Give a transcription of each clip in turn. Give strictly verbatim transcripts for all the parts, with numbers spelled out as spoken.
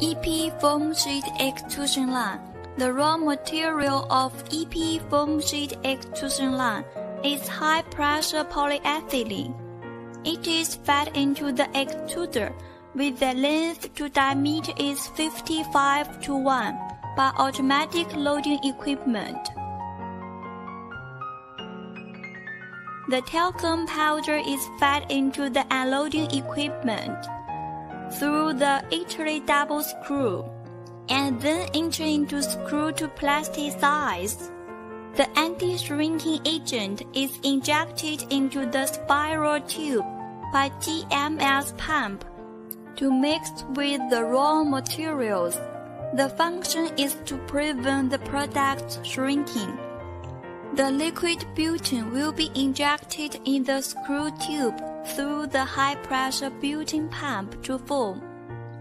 E P foam sheet extrusion line. The raw material of E P foam sheet extrusion line is high pressure polyethylene. It is fed into the extruder with the length to diameter is fifty-five to one by automatic loading equipment. The talcum powder is fed into the unloading equipment through the Italy double screw and then enter into screw to plasticize. The anti-shrinking agent is injected into the spiral tube by G M S pump to mix with the raw materials. The function is to prevent the product shrinking. The liquid butane will be injected in the screw tube through the high-pressure butane pump to form.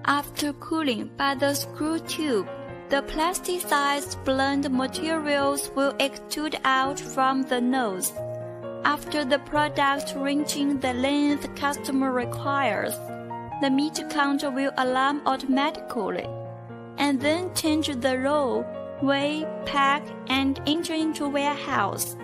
After cooling by the screw tube, the plasticized blend materials will extrude out from the nose. After the product reaching the length customer requires, the meter counter will alarm automatically, and then change the roll, weigh, pack, and enter into warehouse.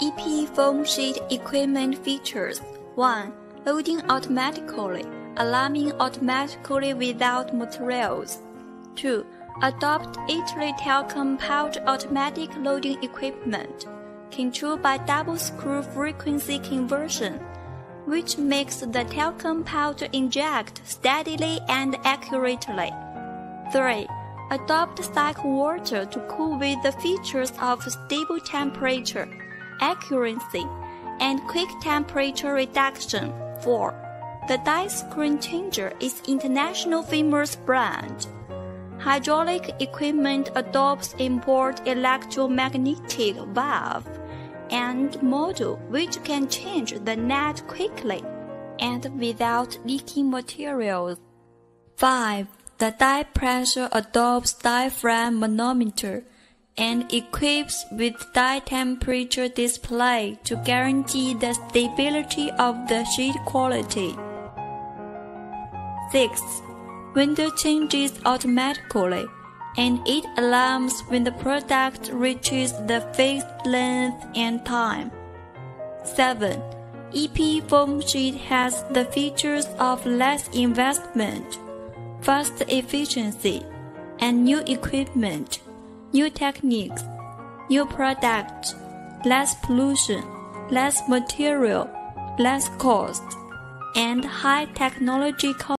E P foam sheet equipment features: one. Loading automatically, alarming automatically without materials. two. Adopt Italy talcum powder automatic loading equipment, controlled by double screw frequency conversion, which makes the talcum powder inject steadily and accurately. three. Adopt cycle water to cool with the features of stable temperature, accuracy, and quick temperature reduction. four. The Die Screen Changer is international famous brand. Hydraulic equipment adopts import electromagnetic valve and model which can change the net quickly and without leaking materials. five. The die pressure adopts diaphragm manometer and equips with die temperature display to guarantee the stability of the sheet quality. six. Window changes automatically, and it alarms when the product reaches the fixed length and time. seven. E P foam sheet has the features of less investment, fast efficiency, and new equipment, new techniques, new product, less pollution, less material, less cost, and high technology cost.